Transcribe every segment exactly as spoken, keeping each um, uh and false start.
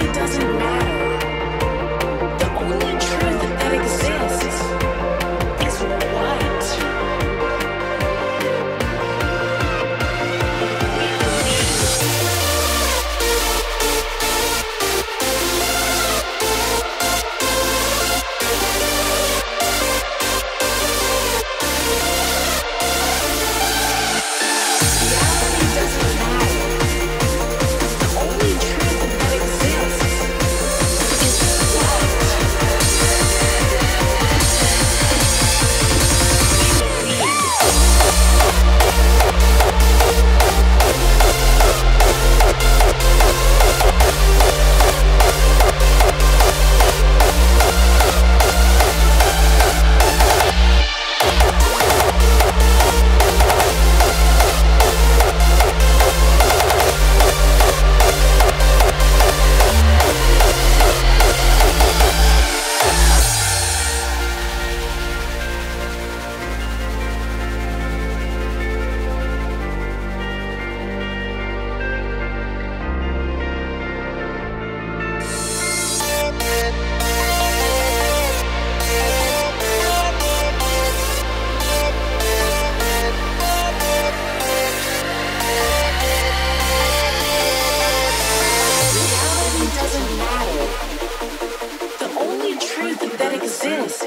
really doesn't matter. The only truth that exists is what we believe. Reality doesn't matter. The only truth that exists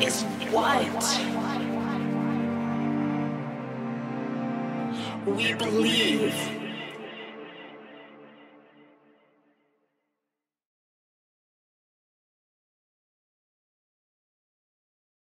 is what we believe.